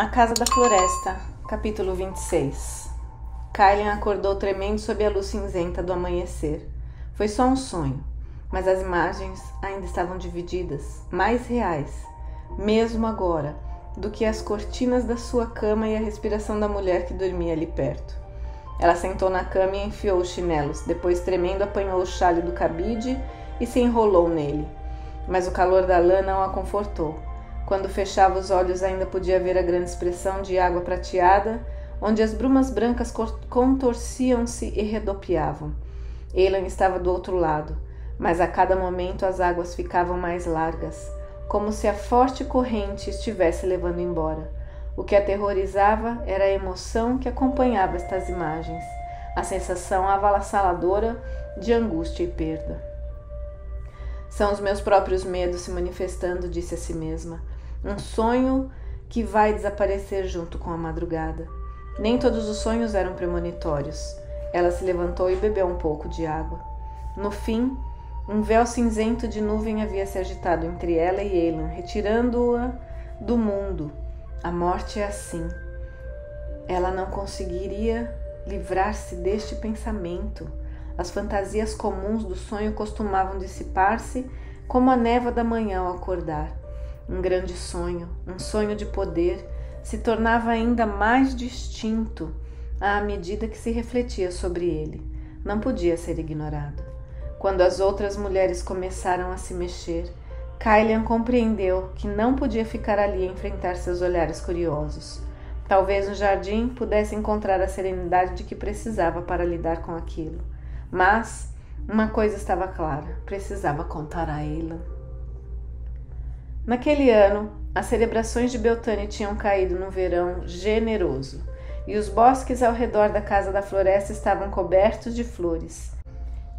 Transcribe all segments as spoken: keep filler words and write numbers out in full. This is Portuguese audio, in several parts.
A Casa da Floresta, capítulo vinte e seis. Caillean acordou tremendo sob a luz cinzenta do amanhecer. Foi só um sonho, mas as imagens ainda estavam divididas, mais reais, mesmo agora, do que as cortinas da sua cama e a respiração da mulher que dormia ali perto. Ela sentou na cama e enfiou os chinelos, depois tremendo apanhou o xale do cabide e se enrolou nele. Mas o calor da lã não a confortou. Quando fechava os olhos ainda podia ver a grande expressão de água prateada, onde as brumas brancas contorciam-se e redopiavam. Eilan estava do outro lado, mas a cada momento as águas ficavam mais largas, como se a forte corrente estivesse levando embora. O que aterrorizava era a emoção que acompanhava estas imagens, a sensação avassaladora de angústia e perda. São os meus próprios medos se manifestando, disse a si mesma. Um sonho que vai desaparecer junto com a madrugada. Nem todos os sonhos eram premonitórios. Ela se levantou e bebeu um pouco de água. No fim, um véu cinzento de nuvem havia se agitado entre ela e Eilan, retirando-a do mundo. A morte é assim. Ela não conseguiria livrar-se deste pensamento. As fantasias comuns do sonho costumavam dissipar-se como a névoa da manhã ao acordar. Um grande sonho, um sonho de poder, se tornava ainda mais distinto à medida que se refletia sobre ele. Não podia ser ignorado. Quando as outras mulheres começaram a se mexer, Caillean compreendeu que não podia ficar ali e enfrentar seus olhares curiosos. Talvez no jardim pudesse encontrar a serenidade de que precisava para lidar com aquilo. Mas uma coisa estava clara, precisava contar a Eilan. Naquele ano, as celebrações de Beltane tinham caído num verão generoso, e os bosques ao redor da Casa da Floresta estavam cobertos de flores.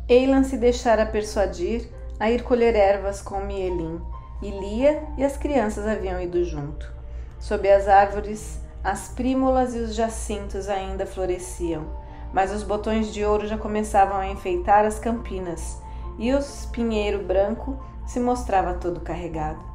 Eilan se deixara persuadir a ir colher ervas com Mielin, e Lia e as crianças haviam ido junto. Sob as árvores, as prímulas e os jacintos ainda floresciam, mas os botões de ouro já começavam a enfeitar as campinas, e o espinheiro branco se mostrava todo carregado.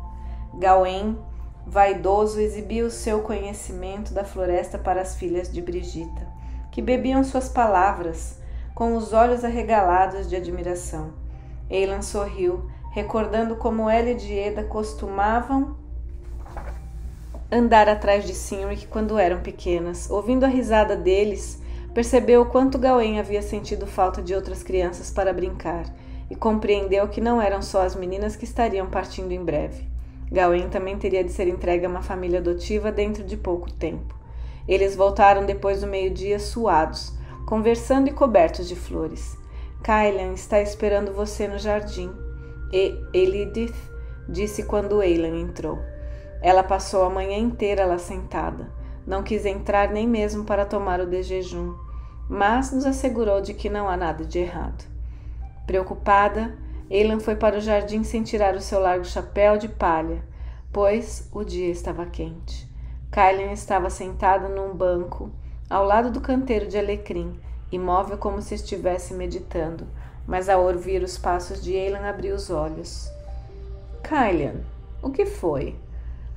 Gawain, vaidoso, exibiu o seu conhecimento da floresta para as filhas de Brigitta, que bebiam suas palavras, com os olhos arregalados de admiração. Eilan sorriu, recordando como Elidith e Edda costumavam andar atrás de Sinric quando eram pequenas. Ouvindo a risada deles, percebeu o quanto Gawain havia sentido falta de outras crianças para brincar, e compreendeu que não eram só as meninas que estariam partindo em breve. Gawain também teria de ser entregue a uma família adotiva dentro de pouco tempo. Eles voltaram depois do meio-dia suados, conversando e cobertos de flores. Caillean está esperando você no jardim, e Elidith disse quando Eilan entrou. Ela passou a manhã inteira lá sentada. Não quis entrar nem mesmo para tomar o de jejum, mas nos assegurou de que não há nada de errado. Preocupada, Eilan foi para o jardim sem tirar o seu largo chapéu de palha, pois o dia estava quente. Caillean estava sentada num banco, ao lado do canteiro de alecrim, imóvel como se estivesse meditando, mas ao ouvir os passos de Eilan abriu os olhos. — Caillean, o que foi?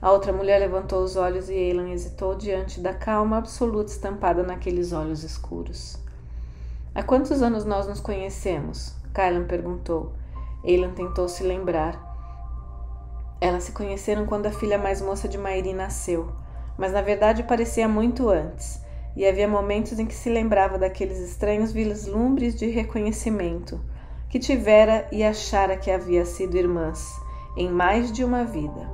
A outra mulher levantou os olhos e Eilan hesitou diante da calma absoluta estampada naqueles olhos escuros. — Há quantos anos nós nos conhecemos? Caillean perguntou. Eilan tentou se lembrar. Elas se conheceram quando a filha mais moça de Mairi nasceu, mas na verdade parecia muito antes, e havia momentos em que se lembrava daqueles estranhos vislumbres de reconhecimento que tivera e achara que havia sido irmãs em mais de uma vida.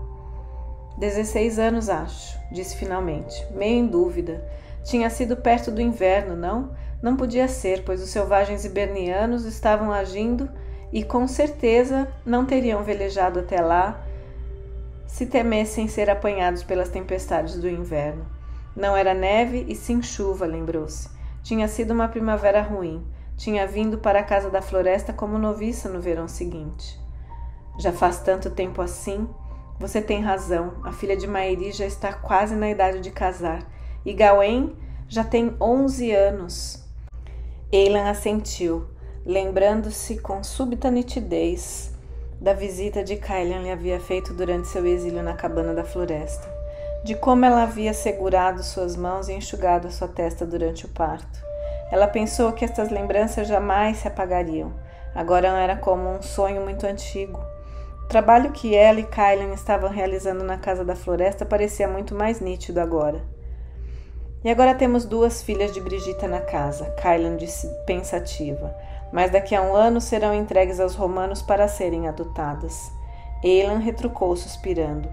Dezesseis anos, acho, disse finalmente, meio em dúvida. Tinha sido perto do inverno, não? Não podia ser, pois os selvagens hibernianos estavam agindo e com certeza não teriam velejado até lá se temessem ser apanhados pelas tempestades do inverno. Não era neve e sim chuva, lembrou-se. Tinha sido uma primavera ruim. Tinha vindo para a Casa da Floresta como noviça no verão seguinte. Já faz tanto tempo assim? Você tem razão. A filha de Mairi já está quase na idade de casar. E Gawain já tem onze anos. Eilan assentiu, lembrando-se com súbita nitidez da visita que Caillean lhe havia feito durante seu exílio na cabana da floresta. de como ela havia segurado suas mãos e enxugado a sua testa durante o parto. Ela pensou que estas lembranças jamais se apagariam. Agora era como um sonho muito antigo. O trabalho que ela e Caillean estavam realizando na Casa da Floresta parecia muito mais nítido agora. E agora temos duas filhas de Brigitta na casa, Caillean disse pensativa. Mas daqui a um ano serão entregues aos romanos para serem adotadas. Eilan retrucou suspirando.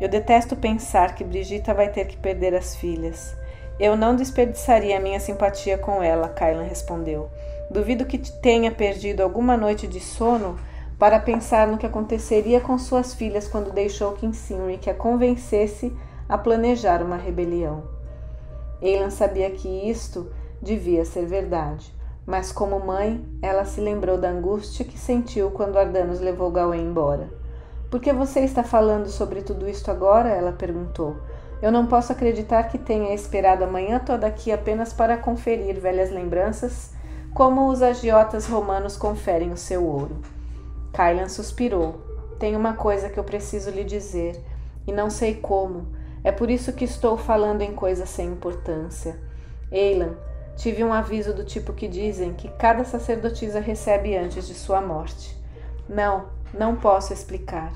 Eu detesto pensar que Brigitta vai ter que perder as filhas. Eu não desperdiçaria minha simpatia com ela, Caillean respondeu. Duvido que tenha perdido alguma noite de sono para pensar no que aconteceria com suas filhas quando deixou que Sinric a convencesse a planejar uma rebelião. Eilan sabia que isto devia ser verdade, mas como mãe, ela se lembrou da angústia que sentiu quando Ardanos levou Gawain embora. — Por que você está falando sobre tudo isto agora? — ela perguntou. — Eu não posso acreditar que tenha esperado a manhã toda aqui apenas para conferir velhas lembranças, como os agiotas romanos conferem o seu ouro. Caillean suspirou. — Tem uma coisa que eu preciso lhe dizer, e não sei como. É por isso que estou falando em coisas sem importância. Eilan, tive um aviso do tipo que dizem que cada sacerdotisa recebe antes de sua morte. Não, não posso explicar.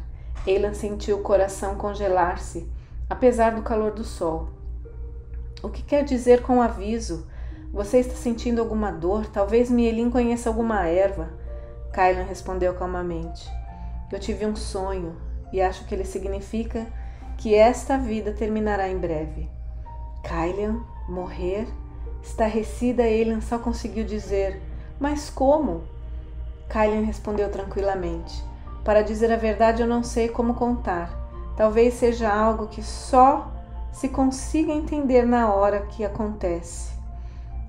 Eilan sentiu o coração congelar-se, apesar do calor do sol. O que quer dizer com aviso? Você está sentindo alguma dor? Talvez Mielin conheça alguma erva. Caillean respondeu calmamente. Eu tive um sonho e acho que ele significa que esta vida terminará em breve. Caillean, morrer? Estarrecida, Eilan só conseguiu dizer, mas como? Caillean respondeu tranquilamente, para dizer a verdade eu não sei como contar, talvez seja algo que só se consiga entender na hora que acontece.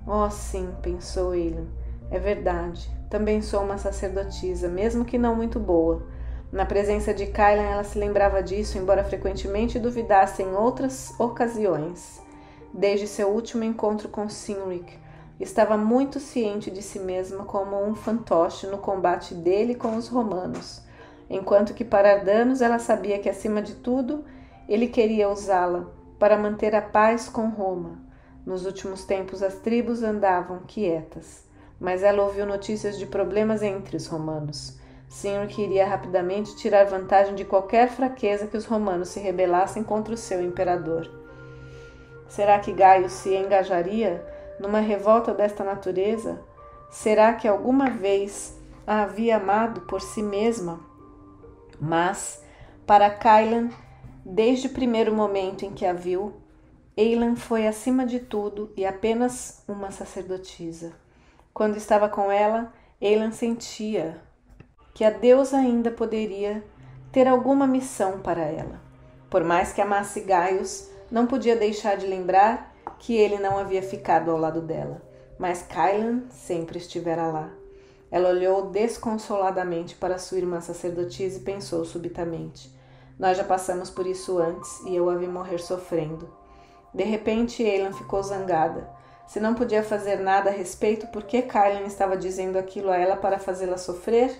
Oh sim, pensou Eilan, é verdade, também sou uma sacerdotisa, mesmo que não muito boa. Na presença de Caillean ela se lembrava disso, embora frequentemente duvidasse em outras ocasiões. Desde seu último encontro com Sinric, estava muito ciente de si mesma como um fantoche no combate dele com os romanos, enquanto que para Ardanos ela sabia que, acima de tudo, ele queria usá-la para manter a paz com Roma. Nos últimos tempos as tribos andavam quietas, mas ela ouviu notícias de problemas entre os romanos. Sinric iria rapidamente tirar vantagem de qualquer fraqueza que os romanos se rebelassem contra o seu imperador. Será que Gaius se engajaria numa revolta desta natureza? Será que alguma vez a havia amado por si mesma? Mas, para Caillean, desde o primeiro momento em que a viu, Eilan foi acima de tudo e apenas uma sacerdotisa. Quando estava com ela, Eilan sentia que a deusa ainda poderia ter alguma missão para ela. Por mais que amasse Gaius, não podia deixar de lembrar que ele não havia ficado ao lado dela, mas Caillean sempre estivera lá. Ela olhou desconsoladamente para sua irmã sacerdotisa e pensou subitamente. Nós já passamos por isso antes e eu a vi morrer sofrendo. De repente, Eilan ficou zangada. Se não podia fazer nada a respeito, por que Caillean estava dizendo aquilo a ela para fazê-la sofrer?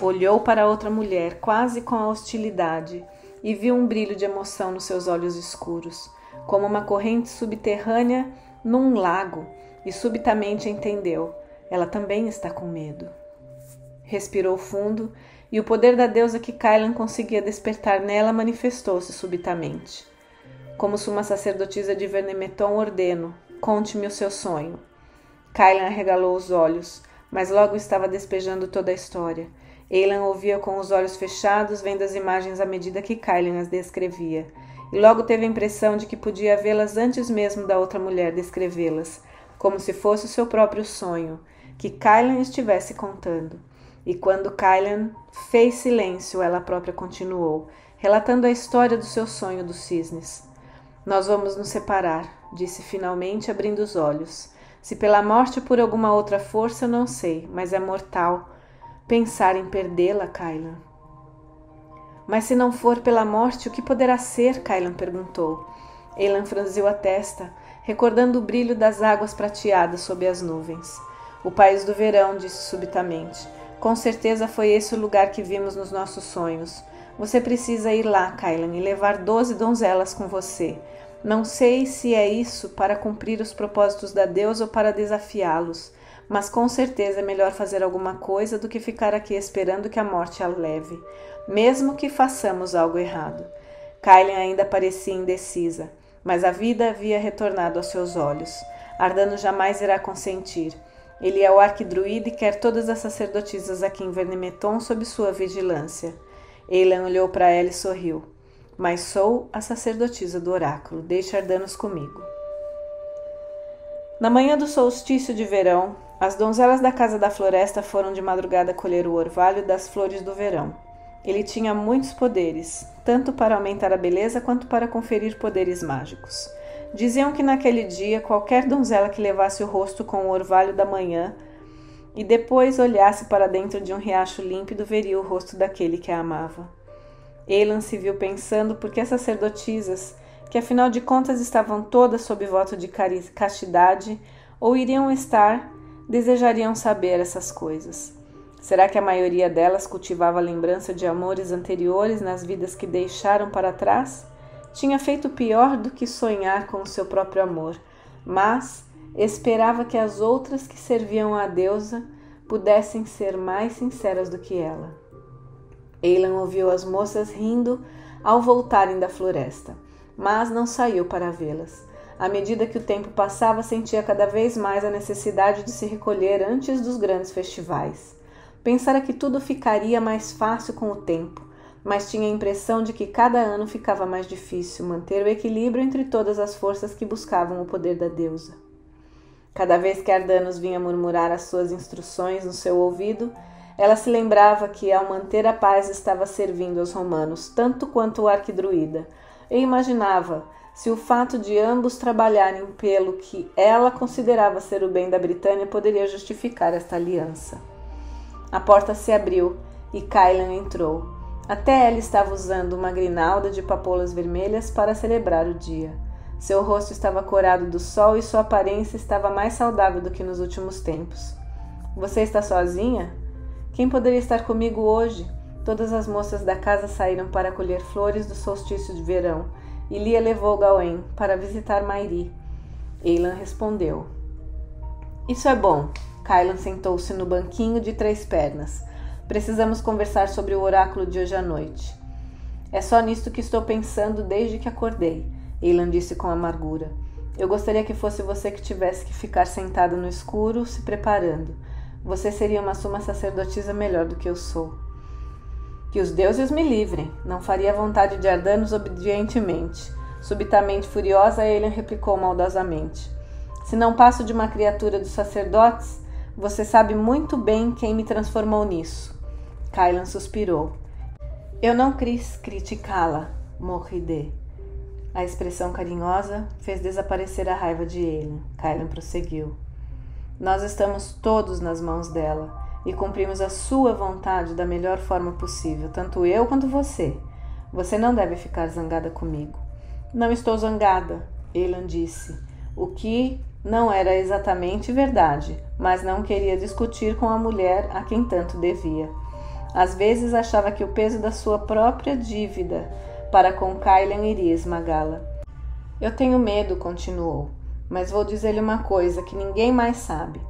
Olhou para outra mulher, quase com a hostilidade, e viu um brilho de emoção nos seus olhos escuros, como uma corrente subterrânea num lago, e subitamente entendeu. Ela também está com medo. Respirou fundo, e o poder da deusa que Caillean conseguia despertar nela manifestou-se subitamente. Como suma sacerdotisa de Vernemeton, ordeno, conte-me o seu sonho. Caillean arregalou os olhos, mas logo estava despejando toda a história. Eilan ouvia com os olhos fechados, vendo as imagens à medida que Caillean as descrevia, e logo teve a impressão de que podia vê-las antes mesmo da outra mulher descrevê-las, como se fosse o seu próprio sonho, que Caillean estivesse contando. E quando Caillean fez silêncio, ela própria continuou, relatando a história do seu sonho dos cisnes. — Nós vamos nos separar, disse finalmente, abrindo os olhos. Se pela morte ou por alguma outra força, eu não sei, mas é mortal pensar em perdê-la, Caillean. Mas se não for pela morte, o que poderá ser? Caillean perguntou. Eilan franziu a testa, recordando o brilho das águas prateadas sob as nuvens. O país do verão, disse subitamente. Com certeza foi esse o lugar que vimos nos nossos sonhos. Você precisa ir lá, Caillean, e levar doze donzelas com você. Não sei se é isso para cumprir os propósitos da deusa ou para desafiá-los, mas com certeza é melhor fazer alguma coisa do que ficar aqui esperando que a morte a leve, mesmo que façamos algo errado. Caillean ainda parecia indecisa, mas a vida havia retornado aos seus olhos. Ardanos jamais irá consentir. Ele é o arquidruíde e quer todas as sacerdotisas aqui em Vernemeton sob sua vigilância. Eilan olhou para ela e sorriu. Mas sou a sacerdotisa do oráculo. Deixe Ardanos comigo. Na manhã do solstício de verão, as donzelas da Casa da Floresta foram de madrugada colher o orvalho das flores do verão. Ele tinha muitos poderes, tanto para aumentar a beleza quanto para conferir poderes mágicos. Diziam que naquele dia qualquer donzela que levasse o rosto com o orvalho da manhã e depois olhasse para dentro de um riacho límpido veria o rosto daquele que a amava. Eilan se viu pensando por que as sacerdotisas, que afinal de contas estavam todas sob voto de castidade, ou iriam estar, desejariam saber essas coisas. Será que a maioria delas cultivava a lembrança de amores anteriores nas vidas que deixaram para trás? Tinha feito pior do que sonhar com o seu próprio amor, mas esperava que as outras que serviam à deusa pudessem ser mais sinceras do que ela. Eilan ouviu as moças rindo ao voltarem da floresta, mas não saiu para vê-las. À medida que o tempo passava, sentia cada vez mais a necessidade de se recolher antes dos grandes festivais. Pensara que tudo ficaria mais fácil com o tempo, mas tinha a impressão de que cada ano ficava mais difícil manter o equilíbrio entre todas as forças que buscavam o poder da deusa. Cada vez que Ardanos vinha murmurar as suas instruções no seu ouvido, ela se lembrava que, ao manter a paz, estava servindo aos romanos, tanto quanto o arquidruída, e imaginava se o fato de ambos trabalharem pelo que ela considerava ser o bem da Britânia poderia justificar esta aliança. A porta se abriu e Caillean entrou. Até ela estava usando uma grinalda de papoulas vermelhas para celebrar o dia. Seu rosto estava corado do sol e sua aparência estava mais saudável do que nos últimos tempos. Você está sozinha? Quem poderia estar comigo hoje? Todas as moças da casa saíram para colher flores do solstício de verão e Lia levou Gawain para visitar Mairi. Eilan respondeu. Isso é bom. Caillean sentou-se no banquinho de três pernas. Precisamos conversar sobre o oráculo de hoje à noite. É só nisto que estou pensando desde que acordei, Eilan disse com amargura. Eu gostaria que fosse você que tivesse que ficar sentada no escuro, se preparando. Você seria uma suma sacerdotisa melhor do que eu sou. Que os deuses me livrem. Não faria a vontade de Ardanos obedientemente. Subitamente furiosa, Eilan replicou maldosamente. Se não passo de uma criatura dos sacerdotes, você sabe muito bem quem me transformou nisso. Caillean suspirou. Eu não quis criticá-la, Morride. A expressão carinhosa fez desaparecer a raiva de Eilan. Caillean prosseguiu. Nós estamos todos nas mãos dela e cumprimos a sua vontade da melhor forma possível, tanto eu quanto você. Você não deve ficar zangada comigo. Não estou zangada, Eilan disse, o que não era exatamente verdade, mas não queria discutir com a mulher a quem tanto devia. Às vezes achava que o peso da sua própria dívida para com Caillean iria esmagá-la. Eu tenho medo, continuou, mas vou dizer-lhe uma coisa que ninguém mais sabe.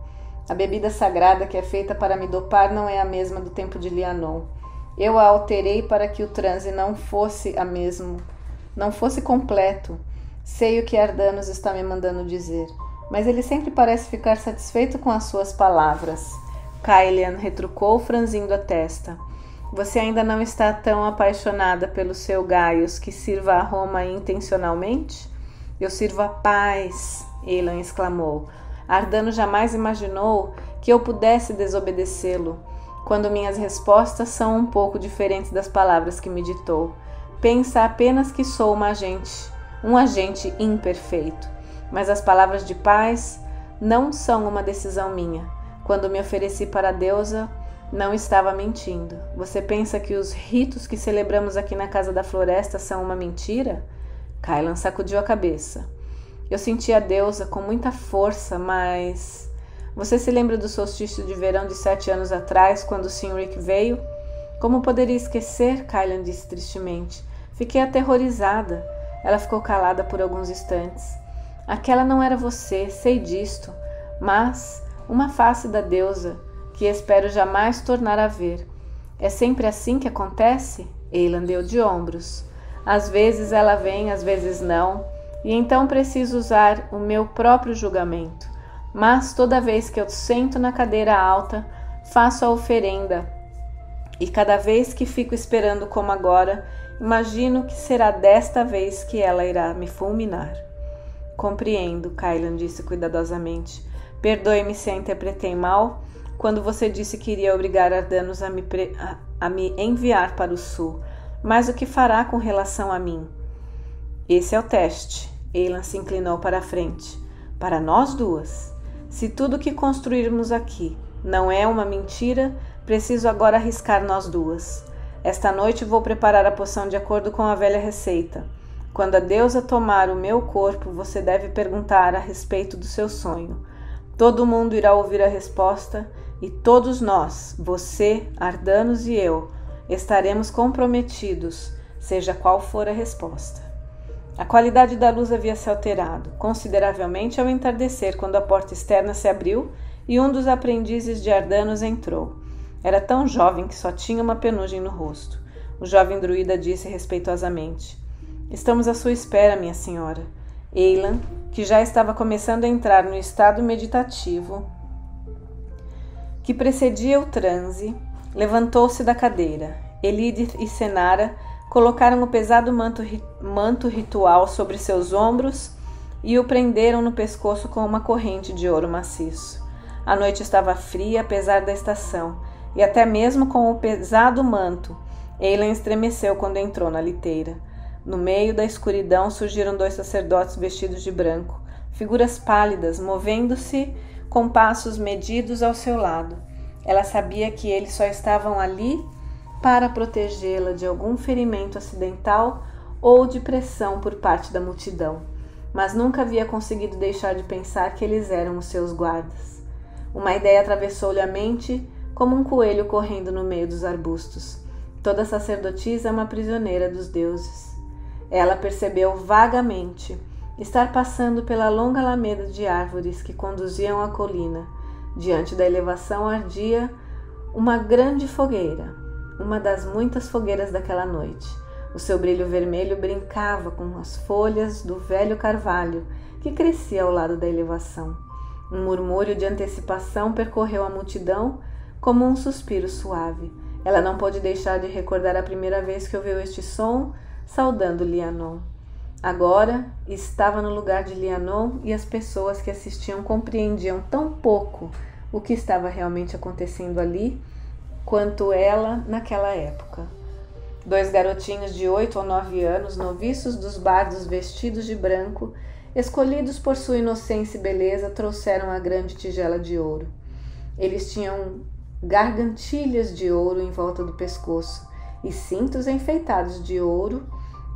A bebida sagrada que é feita para me dopar não é a mesma do tempo de Lianon. Eu a alterei para que o transe não fosse a mesmo, não fosse completo. Sei o que Ardanos está me mandando dizer, mas ele sempre parece ficar satisfeito com as suas palavras. Caillean retrucou, franzindo a testa. Você ainda não está tão apaixonada pelo seu Gaius que sirva a Roma intencionalmente? Eu sirvo a paz, Eilan exclamou. Ardanos jamais imaginou que eu pudesse desobedecê-lo, quando minhas respostas são um pouco diferentes das palavras que me ditou. Pensa apenas que sou uma agente, um agente imperfeito. Mas as palavras de paz não são uma decisão minha. Quando me ofereci para a deusa, não estava mentindo. Você pensa que os ritos que celebramos aqui na Casa da Floresta são uma mentira? Caillean sacudiu a cabeça. Eu senti a deusa com muita força, mas... Você se lembra do solstício de verão de sete anos atrás, quando o Sinric veio? Como poderia esquecer? Caillean disse tristemente. Fiquei aterrorizada. Ela ficou calada por alguns instantes. Aquela não era você, sei disto, mas uma face da deusa, que espero jamais tornar a ver. É sempre assim que acontece? Eilan deu de ombros. Às vezes ela vem, às vezes não, e então preciso usar o meu próprio julgamento. Mas toda vez que eu sento na cadeira alta, faço a oferenda, e cada vez que fico esperando como agora, imagino que será desta vez que ela irá me fulminar. Compreendo, Caillean disse cuidadosamente. Perdoe-me se a interpretei mal, quando você disse que iria obrigar Ardanos a me, pre... a me enviar para o sul. Mas o que fará com relação a mim? Esse é o teste. Eilan se inclinou para a frente. Para nós duas. Se tudo que construirmos aqui não é uma mentira, preciso agora arriscar nós duas. Esta noite vou preparar a poção de acordo com a velha receita. Quando a deusa tomar o meu corpo, você deve perguntar a respeito do seu sonho. Todo mundo irá ouvir a resposta e todos nós, você, Ardanos e eu, estaremos comprometidos, seja qual for a resposta. A qualidade da luz havia se alterado, consideravelmente ao entardecer, quando a porta externa se abriu e um dos aprendizes de Ardanos entrou. Era tão jovem que só tinha uma penugem no rosto. O jovem druida disse respeitosamente... Estamos à sua espera, minha senhora. Eilan, que já estava começando a entrar no estado meditativo que precedia o transe, levantou-se da cadeira. Elidith e Senara colocaram o pesado manto, manto ritual sobre seus ombros e o prenderam no pescoço com uma corrente de ouro maciço. A noite estava fria, apesar da estação, e até mesmo com o pesado manto, Eilan estremeceu quando entrou na liteira. No meio da escuridão surgiram dois sacerdotes vestidos de branco, figuras pálidas, movendo-se com passos medidos ao seu lado. Ela sabia que eles só estavam ali para protegê-la de algum ferimento acidental ou de pressão por parte da multidão, mas nunca havia conseguido deixar de pensar que eles eram os seus guardas. Uma ideia atravessou-lhe a mente como um coelho correndo no meio dos arbustos. Toda sacerdotisa é uma prisioneira dos deuses. Ela percebeu vagamente estar passando pela longa alameda de árvores que conduziam à colina. Diante da elevação ardia uma grande fogueira, uma das muitas fogueiras daquela noite. O seu brilho vermelho brincava com as folhas do velho carvalho que crescia ao lado da elevação. Um murmúrio de antecipação percorreu a multidão como um suspiro suave. Ela não pôde deixar de recordar a primeira vez que ouviu este som, saudando Lianon. Agora estava no lugar de Lianon e as pessoas que assistiam compreendiam tão pouco o que estava realmente acontecendo ali quanto ela naquela época. Dois garotinhos de oito ou nove anos, noviços dos bardos vestidos de branco, escolhidos por sua inocência e beleza, trouxeram a grande tigela de ouro. Eles tinham gargantilhas de ouro em volta do pescoço e cintos enfeitados de ouro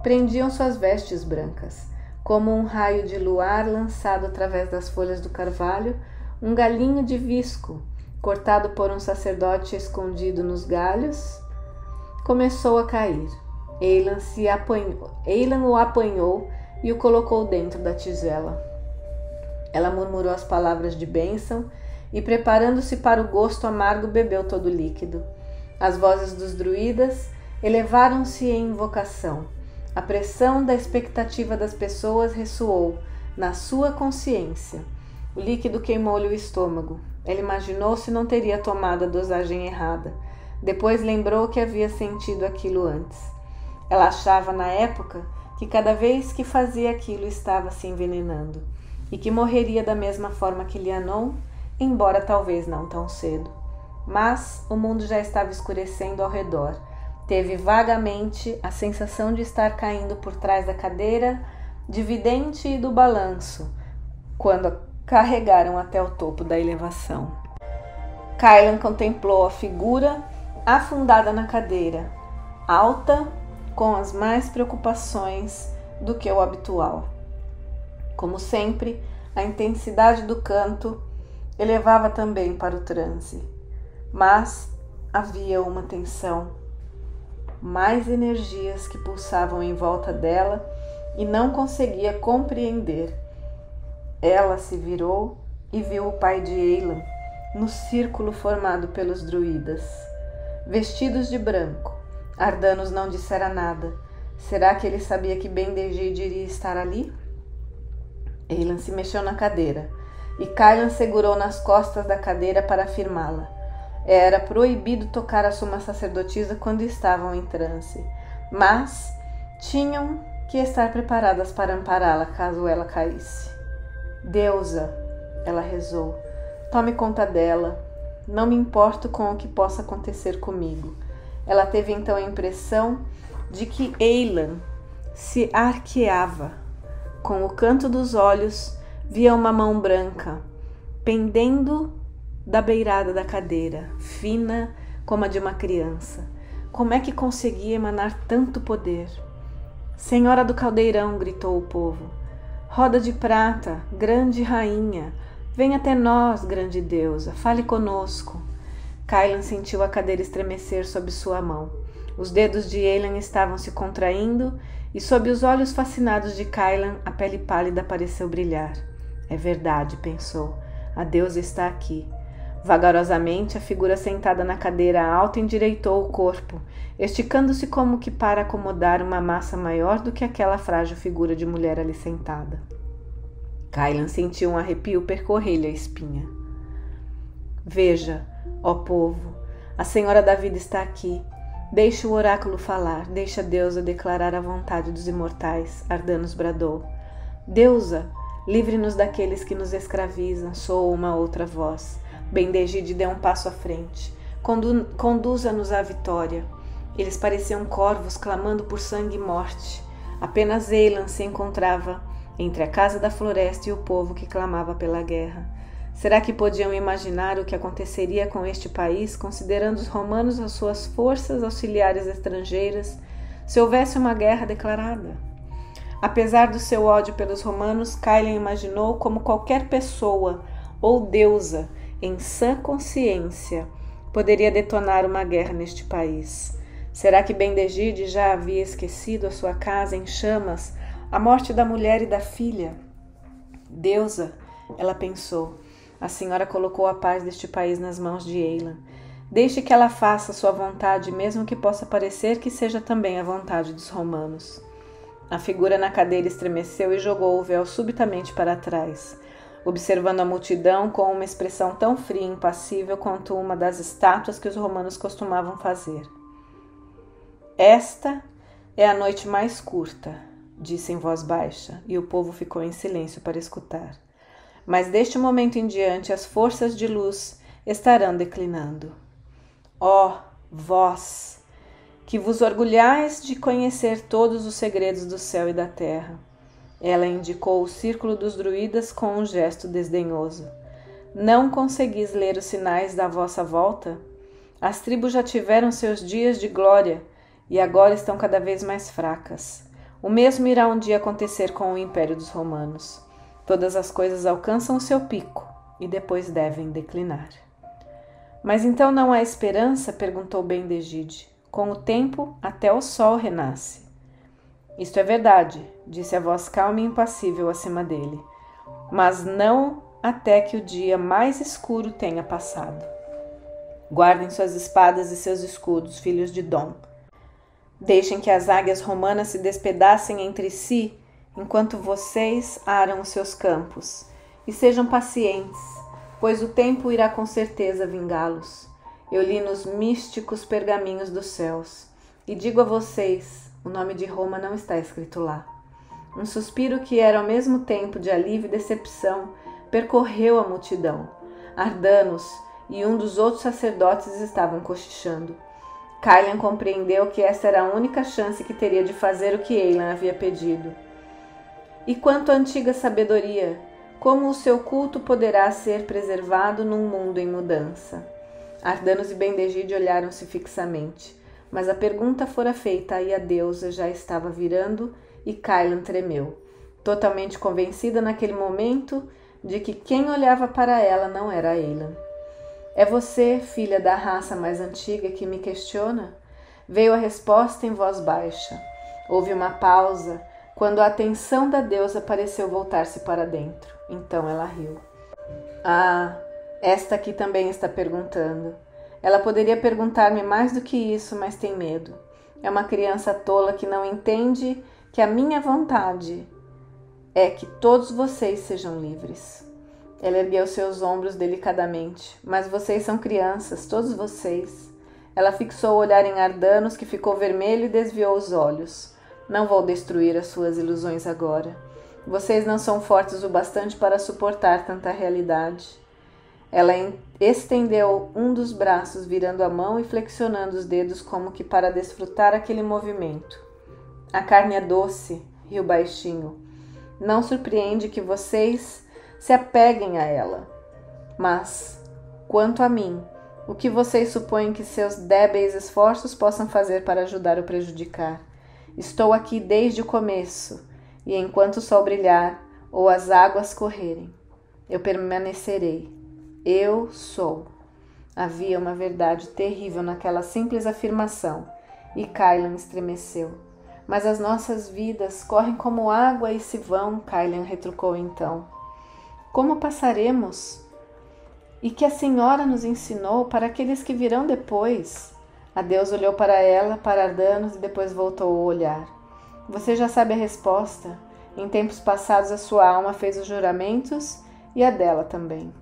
prendiam suas vestes brancas. Como um raio de luar lançado através das folhas do carvalho, um galinho de visco, cortado por um sacerdote escondido nos galhos, começou a cair. Eilan, se apanhou, Eilan o apanhou e o colocou dentro da tigela. Ela murmurou as palavras de bênção e, preparando-se para o gosto amargo, bebeu todo o líquido. As vozes dos druidas elevaram-se em invocação. A pressão da expectativa das pessoas ressoou na sua consciência. O líquido queimou-lhe o estômago. Ela imaginou se não teria tomado a dosagem errada. Depois lembrou que havia sentido aquilo antes. Ela achava na época que cada vez que fazia aquilo estava se envenenando e que morreria da mesma forma que Lianon, embora talvez não tão cedo. Mas o mundo já estava escurecendo ao redor. Teve vagamente a sensação de estar caindo por trás da cadeira, dividente e do balanço, quando a carregaram até o topo da elevação. Caillean contemplou a figura afundada na cadeira, alta, com as mais preocupações do que o habitual. Como sempre, a intensidade do canto elevava também para o transe, mas havia uma tensão, mais energias que pulsavam em volta dela e não conseguia compreender. Ela se virou e viu o pai de Eilan no círculo formado pelos druidas, vestidos de branco. Ardanos não dissera nada. Será que ele sabia que Bendegide iria estar ali? Eilan se mexeu na cadeira e Caillean segurou nas costas da cadeira para afirmá-la. Era proibido tocar a suma sacerdotisa quando estavam em transe, mas tinham que estar preparadas para ampará-la caso ela caísse. Deusa, ela rezou, tome conta dela. Não me importo com o que possa acontecer comigo. Ela teve então a impressão de que Eilan se arqueava. Com o canto dos olhos, via uma mão branca pendendo da beirada da cadeira, fina como a de uma criança. Como é que conseguia emanar tanto poder? Senhora do caldeirão, gritou o povo. Roda de prata, grande rainha, venha até nós, grande deusa, fale conosco. Caillean sentiu a cadeira estremecer sob sua mão. Os dedos de Eilan estavam se contraindo e sob os olhos fascinados de Caillean a pele pálida pareceu brilhar. É verdade, pensou. A deusa está aqui. Vagarosamente, a figura sentada na cadeira alta endireitou o corpo, esticando-se como que para acomodar uma massa maior do que aquela frágil figura de mulher ali sentada. Caillean sentiu um arrepio percorrer-lhe a espinha. Veja, ó povo, a Senhora da Vida está aqui. Deixa o oráculo falar, deixa a deusa declarar a vontade dos imortais, Ardanos bradou. Deusa, livre-nos daqueles que nos escravizam, soou uma outra voz. Bendegide deu um passo à frente. Condu- Conduza-nos à vitória. Eles pareciam corvos clamando por sangue e morte. Apenas Eilan se encontrava entre a Casa da Floresta e o povo que clamava pela guerra. Será que podiam imaginar o que aconteceria com este país, considerando os romanos as suas forças auxiliares estrangeiras, se houvesse uma guerra declarada? Apesar do seu ódio pelos romanos, Caillean imaginou como qualquer pessoa ou deusa em sã consciência poderia detonar uma guerra neste país. Será que Bendegide já havia esquecido a sua casa em chamas, a morte da mulher e da filha? Deusa, ela pensou, a senhora colocou a paz deste país nas mãos de Eilan. Deixe que ela faça sua vontade, mesmo que possa parecer que seja também a vontade dos romanos. A figura na cadeira estremeceu e jogou o véu subitamente para trás, observando a multidão com uma expressão tão fria e impassível quanto uma das estátuas que os romanos costumavam fazer. Esta é a noite mais curta, disse em voz baixa, e o povo ficou em silêncio para escutar. Mas deste momento em diante as forças de luz estarão declinando. Ó, vós, que vos orgulhais de conhecer todos os segredos do céu e da terra. Ela indicou o círculo dos druidas com um gesto desdenhoso. Não conseguis ler os sinais da vossa volta? As tribos já tiveram seus dias de glória e agora estão cada vez mais fracas. O mesmo irá um dia acontecer com o Império dos Romanos. Todas as coisas alcançam o seu pico e depois devem declinar. Mas então não há esperança? Perguntou Bendegide. Com o tempo, até o sol renasce. Isto é verdade, disse a voz calma e impassível acima dele. Mas não até que o dia mais escuro tenha passado. Guardem suas espadas e seus escudos, filhos de Dom. Deixem que as águias romanas se despedacem entre si enquanto vocês aram os seus campos, e sejam pacientes, pois o tempo irá com certeza vingá-los. Eu li nos místicos pergaminhos dos céus, e digo a vocês, o nome de Roma não está escrito lá. Um suspiro que era ao mesmo tempo de alívio e decepção percorreu a multidão. Ardanos e um dos outros sacerdotes estavam cochichando. Caillean compreendeu que essa era a única chance que teria de fazer o que Eilan havia pedido. E quanto à antiga sabedoria, como o seu culto poderá ser preservado num mundo em mudança? Ardanos e Bendegide olharam-se fixamente, mas a pergunta fora feita e a deusa já estava virando e Caillean tremeu, totalmente convencida naquele momento de que quem olhava para ela não era Eilan. É você, filha da raça mais antiga, que me questiona? Veio a resposta em voz baixa. Houve uma pausa, quando a atenção da deusa pareceu voltar-se para dentro. Então ela riu. Ah, esta aqui também está perguntando. Ela poderia perguntar-me mais do que isso, mas tem medo. É uma criança tola que não entende que a minha vontade é que todos vocês sejam livres. Ela ergueu seus ombros delicadamente. Mas vocês são crianças, todos vocês. Ela fixou o olhar em Ardanos, que ficou vermelho e desviou os olhos. Não vou destruir as suas ilusões agora. Vocês não são fortes o bastante para suportar tanta realidade. Ela estendeu um dos braços, virando a mão e flexionando os dedos como que para desfrutar aquele movimento. A carne é doce, riu baixinho. Não surpreende que vocês se apeguem a ela. Mas, quanto a mim, o que vocês supõem que seus débeis esforços possam fazer para ajudar ou prejudicar? Estou aqui desde o começo, e enquanto o sol brilhar ou as águas correrem, eu permanecerei. Eu sou. Havia uma verdade terrível naquela simples afirmação, e Caillean estremeceu. Mas as nossas vidas correm como água e se vão, Caillean retrucou então. Como passaremos? E que a senhora nos ensinou para aqueles que virão depois? A deusa olhou para ela, para Ardanos, e depois voltou o olhar. Você já sabe a resposta. Em tempos passados a sua alma fez os juramentos e a dela também.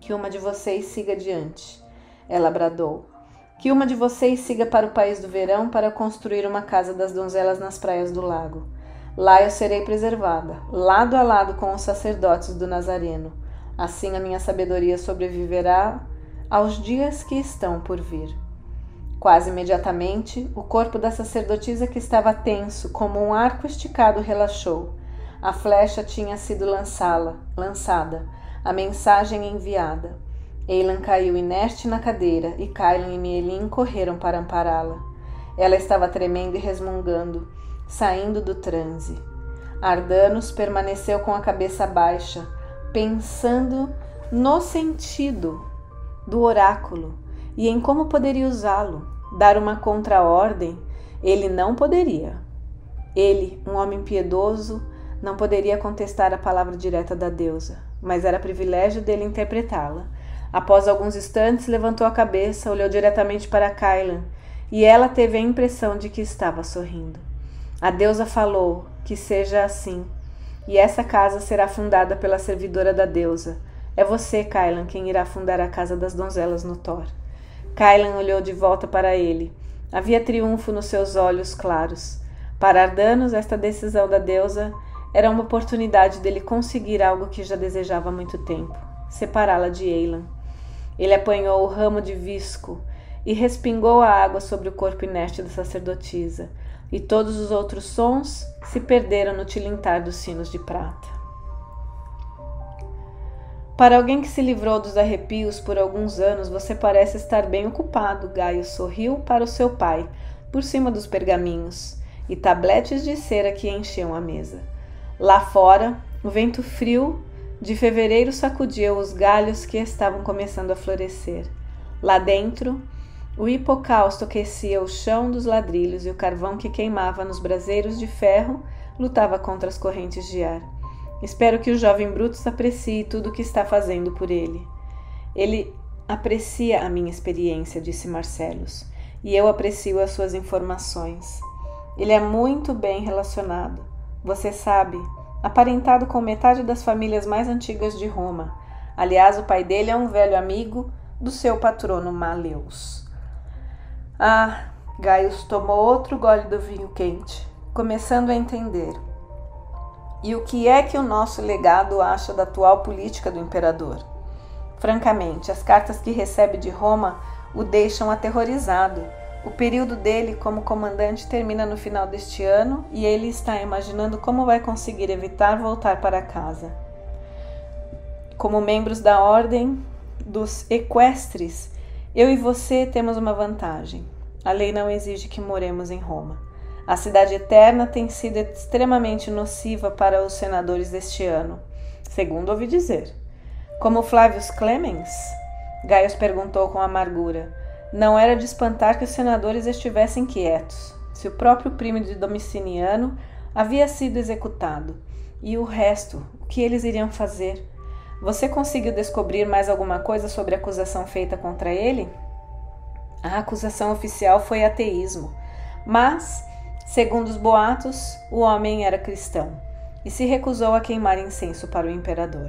Que uma de vocês siga adiante, ela bradou. Que uma de vocês siga para o país do verão para construir uma casa das donzelas nas praias do lago. Lá eu serei preservada, lado a lado com os sacerdotes do Nazareno. Assim a minha sabedoria sobreviverá aos dias que estão por vir. Quase imediatamente, o corpo da sacerdotisa que estava tenso, como um arco esticado, relaxou. A flecha tinha sido lançada. A mensagem enviada. Eilan caiu inerte na cadeira e Caillean e Mielin correram para ampará-la. Ela estava tremendo e resmungando, saindo do transe. Ardanos permaneceu com a cabeça baixa, pensando no sentido do oráculo e em como poderia usá-lo. Dar uma contra-ordem, ele não poderia. Ele, um homem piedoso, não poderia contestar a palavra direta da deusa. Mas era privilégio dele interpretá-la. Após alguns instantes, levantou a cabeça, olhou diretamente para Caillean, e ela teve a impressão de que estava sorrindo. A deusa falou que seja assim, e essa casa será fundada pela servidora da deusa. É você, Caillean, quem irá fundar a casa das donzelas no Thor. Caillean olhou de volta para ele. Havia triunfo nos seus olhos claros. Para Ardanos, esta decisão da deusa era uma oportunidade dele conseguir algo que já desejava há muito tempo, separá-la de Eilan. Ele apanhou o ramo de visco e respingou a água sobre o corpo inerte da sacerdotisa, e todos os outros sons se perderam no tilintar dos sinos de prata. Para alguém que se livrou dos arrepios por alguns anos, você parece estar bem ocupado, Gaius sorriu para o seu pai, por cima dos pergaminhos e tabletes de cera que enchiam a mesa. Lá fora, o vento frio de fevereiro sacudia os galhos que estavam começando a florescer. Lá dentro, o hipocausto aquecia o chão dos ladrilhos e o carvão que queimava nos braseiros de ferro lutava contra as correntes de ar. Espero que o jovem Brutus aprecie tudo o que está fazendo por ele. Ele aprecia a minha experiência, disse Marcellus, e eu aprecio as suas informações. Ele é muito bem relacionado. Você sabe, aparentado com metade das famílias mais antigas de Roma. Aliás, o pai dele é um velho amigo do seu patrono Maleus. Ah, Gaius tomou outro gole do vinho quente, começando a entender. E o que é que o nosso legado acha da atual política do imperador? Francamente, as cartas que recebe de Roma o deixam aterrorizado. O período dele como comandante termina no final deste ano e ele está imaginando como vai conseguir evitar voltar para casa. Como membros da Ordem dos Equestres, eu e você temos uma vantagem. A lei não exige que moremos em Roma. A Cidade Eterna tem sido extremamente nociva para os senadores deste ano. segundo ouvi dizer. Como Flavius Clemens? Gaius perguntou com amargura. Não era de espantar que os senadores estivessem quietos. Se o próprio primo de Domiciliano havia sido executado. E o resto, o que eles iriam fazer? Você conseguiu descobrir mais alguma coisa sobre a acusação feita contra ele? A acusação oficial foi ateísmo, mas, segundo os boatos, o homem era cristão e se recusou a queimar incenso para o imperador.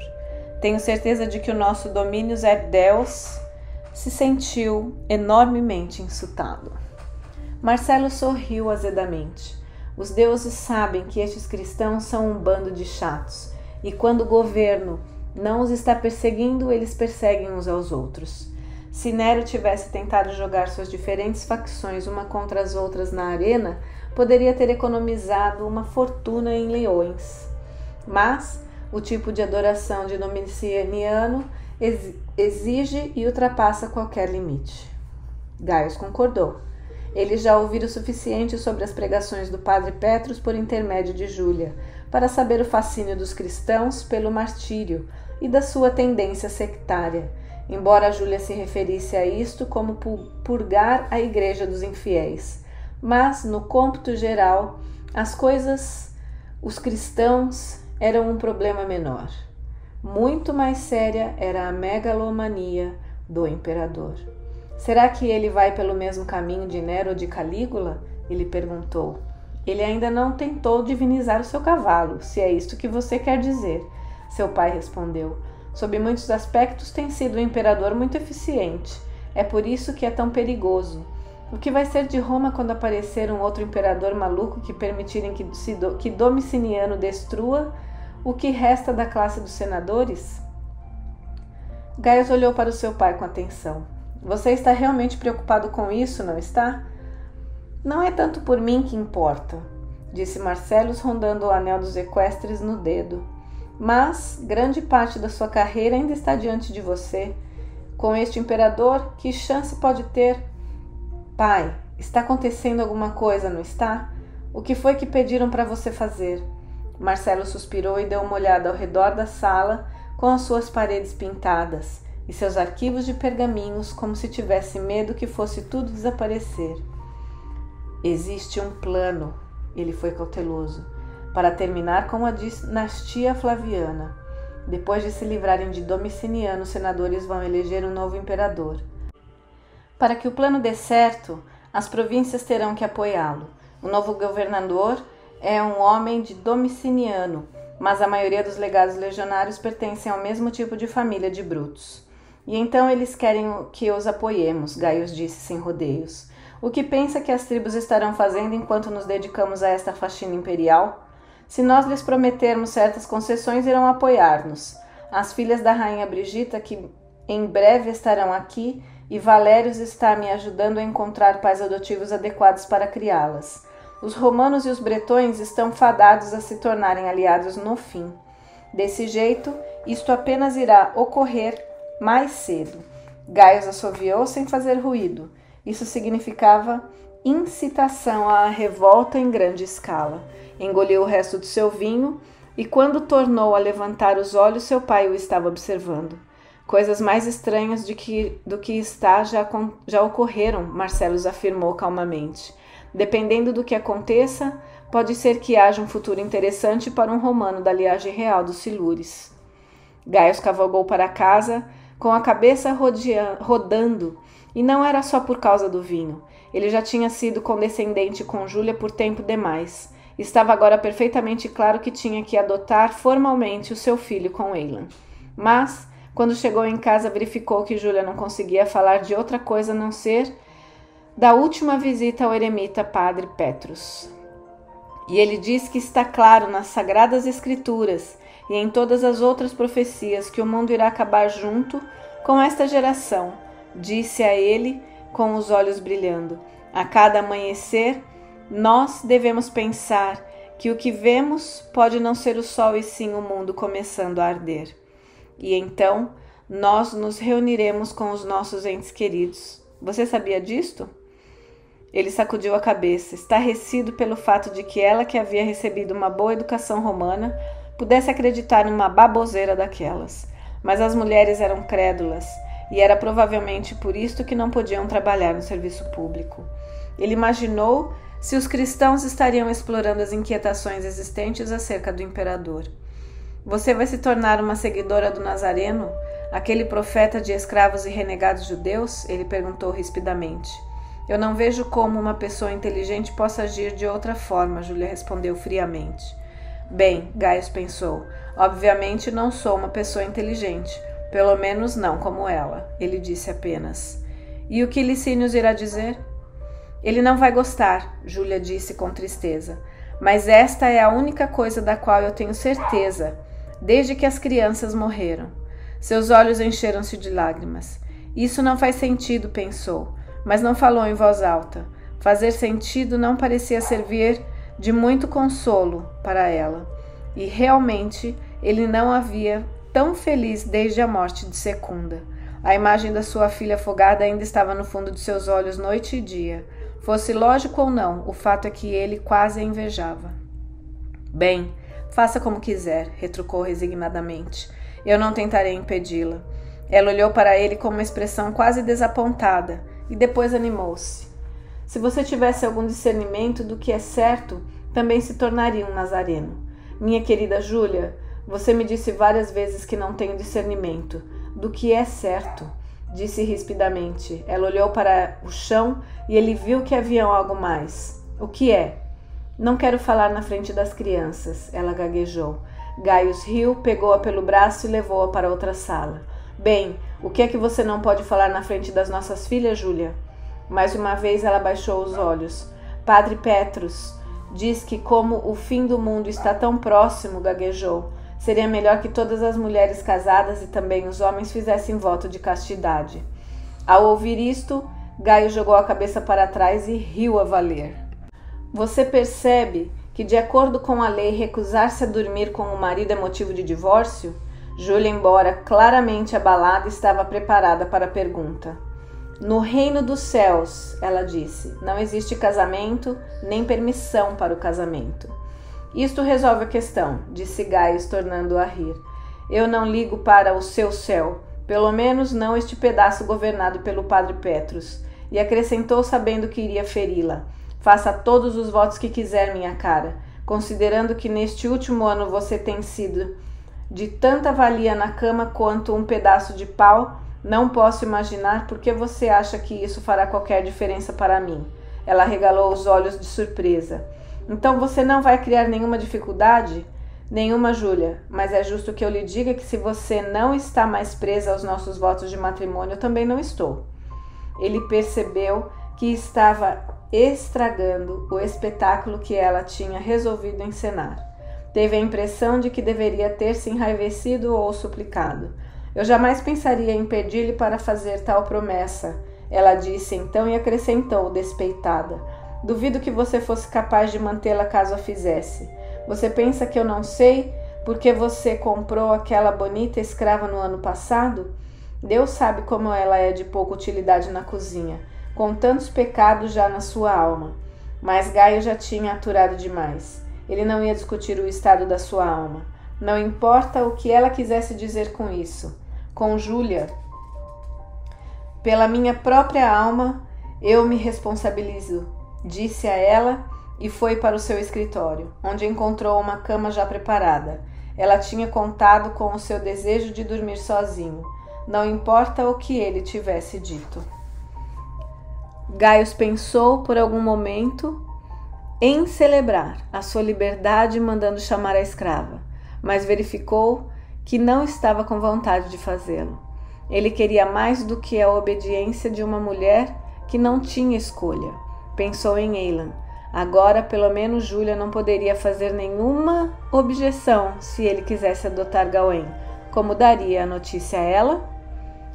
Tenho certeza de que o nosso domínio é Deus se sentiu enormemente insultado. Marcelo sorriu azedamente. Os deuses sabem que estes cristãos são um bando de chatos e quando o governo não os está perseguindo, eles perseguem uns aos outros. Se Nero tivesse tentado jogar suas diferentes facções uma contra as outras na arena, poderia ter economizado uma fortuna em leões. Mas o tipo de adoração de Domiciano exige e ultrapassa qualquer limite. Gaius concordou. Ele já ouvira o suficiente sobre as pregações do padre Petrus por intermédio de Júlia, para saber o fascínio dos cristãos pelo martírio e da sua tendência sectária, embora Júlia se referisse a isto como purgar a igreja dos infiéis. Mas, no cômputo geral, as coisas, os cristãos, eram um problema menor. Muito mais séria era a megalomania do imperador. Será que ele vai pelo mesmo caminho de Nero ou de Calígula? Ele perguntou. Ele ainda não tentou divinizar o seu cavalo, se é isto que você quer dizer. Seu pai respondeu. Sob muitos aspectos tem sido um imperador muito eficiente. É por isso que é tão perigoso. O que vai ser de Roma quando aparecer um outro imperador maluco que permitirem que, se do, que Domiciano destrua o que resta da classe dos senadores? Gaius olhou para o seu pai com atenção. Você está realmente preocupado com isso, não está? Não é tanto por mim que importa, disse Marcellus rondando o anel dos equestres no dedo. Mas grande parte da sua carreira ainda está diante de você. Com este imperador, que chance pode ter? Pai, está acontecendo alguma coisa, não está? O que foi que pediram para você fazer? Marcellus suspirou e deu uma olhada ao redor da sala com as suas paredes pintadas e seus arquivos de pergaminhos como se tivesse medo que fosse tudo desaparecer. Existe um plano, ele foi cauteloso, para terminar com a dinastia Flaviana. Depois de se livrarem de Domiciano, os senadores vão eleger um novo imperador. Para que o plano dê certo, as províncias terão que apoiá-lo. O novo governador é um homem de Domiciano, mas a maioria dos legados legionários pertencem ao mesmo tipo de família de Brutus. E então eles querem que os apoiemos, Gaius disse sem rodeios. O que pensa que as tribos estarão fazendo enquanto nos dedicamos a esta faxina imperial? Se nós lhes prometermos certas concessões, irão apoiar-nos. As filhas da rainha Brigitta, que em breve estarão aqui, e Valérius está me ajudando a encontrar pais adotivos adequados para criá-las. Os romanos e os bretões estão fadados a se tornarem aliados no fim. Desse jeito, isto apenas irá ocorrer mais cedo. Gaius assoviou sem fazer ruído. Isso significava incitação à revolta em grande escala. Engoliu o resto do seu vinho e, quando tornou a levantar os olhos, seu pai o estava observando. Coisas mais estranhas de que, do que está já, já ocorreram, Marcellus afirmou calmamente. Dependendo do que aconteça, pode ser que haja um futuro interessante para um romano da linhagem real dos Silures. Gaius cavalgou para casa, com a cabeça rodando, e não era só por causa do vinho. Ele já tinha sido condescendente com Júlia por tempo demais. Estava agora perfeitamente claro que tinha que adotar formalmente o seu filho com Eilan. Mas, quando chegou em casa, verificou que Júlia não conseguia falar de outra coisa a não ser da última visita ao eremita padre Petrus. E ele diz que está claro nas Sagradas Escrituras e em todas as outras profecias que o mundo irá acabar junto com esta geração, disse a ele com os olhos brilhando. A cada amanhecer, nós devemos pensar que o que vemos pode não ser o sol e sim o mundo começando a arder. E então, nós nos reuniremos com os nossos entes queridos. Você sabia disto? Ele sacudiu a cabeça, estarrecido pelo fato de que ela, que havia recebido uma boa educação romana, pudesse acreditar numa baboseira daquelas. Mas as mulheres eram crédulas, e era provavelmente por isto que não podiam trabalhar no serviço público. Ele imaginou se os cristãos estariam explorando as inquietações existentes acerca do imperador. Você vai se tornar uma seguidora do Nazareno? Aquele profeta de escravos e renegados judeus? Ele perguntou rispidamente. Eu não vejo como uma pessoa inteligente possa agir de outra forma, Júlia respondeu friamente. Bem, Gaius pensou, obviamente não sou uma pessoa inteligente, pelo menos não como ela, ele disse apenas. E o que Licínios irá dizer? Ele não vai gostar, Júlia disse com tristeza, mas esta é a única coisa da qual eu tenho certeza, desde que as crianças morreram. Seus olhos encheram-se de lágrimas. Isso não faz sentido, pensou, mas não falou em voz alta. Fazer sentido não parecia servir de muito consolo para ela. E realmente ele não havia tão feliz desde a morte de Secunda. A imagem da sua filha afogada ainda estava no fundo de seus olhos noite e dia. Fosse lógico ou não, o fato é que ele quase a invejava. Bem, faça como quiser, retrucou resignadamente. Eu não tentarei impedi-la. Ela olhou para ele com uma expressão quase desapontada e depois animou-se. Se você tivesse algum discernimento do que é certo, também se tornaria um nazareno. Minha querida Júlia, você me disse várias vezes que não tenho discernimento do que é certo, disse rispidamente. Ela olhou para o chão e ele viu que havia algo mais. O que é? Não quero falar na frente das crianças, ela gaguejou. Gaius riu, pegou-a pelo braço e levou-a para outra sala. Bem, o que é que você não pode falar na frente das nossas filhas, Júlia? Mais uma vez ela baixou os olhos. Padre Petrus diz que como o fim do mundo está tão próximo, gaguejou, seria melhor que todas as mulheres casadas e também os homens fizessem voto de castidade. Ao ouvir isto, Gaio jogou a cabeça para trás e riu a valer. Você percebe que, de acordo com a lei, recusar-se a dormir com o marido é motivo de divórcio? Júlia, embora claramente abalada, estava preparada para a pergunta. No reino dos céus, ela disse, não existe casamento nem permissão para o casamento. Isto resolve a questão, disse Gaius, tornando a rir. Eu não ligo para o seu céu, pelo menos não este pedaço governado pelo padre Petrus. E acrescentou, sabendo que iria feri-la. Faça todos os votos que quiser, minha cara, considerando que neste último ano você tem sido de tanta valia na cama quanto um pedaço de pau. Não posso imaginar por que você acha que isso fará qualquer diferença para mim. Ela regalou os olhos de surpresa. Então você não vai criar nenhuma dificuldade? Nenhuma, Júlia, mas é justo que eu lhe diga que se você não está mais presa aos nossos votos de matrimônio, eu também não estou. Ele percebeu que estava estragando o espetáculo que ela tinha resolvido encenar. Teve a impressão de que deveria ter se enraivecido ou suplicado. Eu jamais pensaria em pedir-lhe para fazer tal promessa, ela disse então e acrescentou, despeitada. Duvido que você fosse capaz de mantê-la caso a fizesse. Você pensa que eu não sei porque você comprou aquela bonita escrava no ano passado? Deus sabe como ela é de pouca utilidade na cozinha, com tantos pecados já na sua alma. Mas Gaio já tinha aturado demais. Ele não ia discutir o estado da sua alma. Não importa o que ela quisesse dizer com isso. Com Júlia, pela minha própria alma, eu me responsabilizo, disse a ela e foi para o seu escritório, onde encontrou uma cama já preparada. Ela tinha contado com o seu desejo de dormir sozinho, não importa o que ele tivesse dito. Gaius pensou por algum momento em celebrar a sua liberdade mandando chamar a escrava, mas verificou que não estava com vontade de fazê-lo. Ele queria mais do que a obediência de uma mulher que não tinha escolha. Pensou em Eilan. Agora, pelo menos, Júlia não poderia fazer nenhuma objeção se ele quisesse adotar Gawain. Como daria a notícia a ela?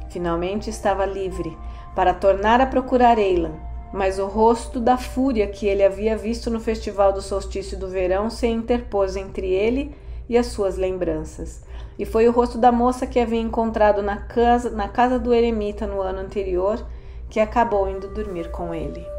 Finalmente estava livre para tornar a procurar Eilan, mas o rosto da fúria que ele havia visto no festival do solstício do verão se interpôs entre ele e as suas lembranças. E foi o rosto da moça que havia encontrado na casa, na casa do eremita no ano anterior que acabou indo dormir com ele.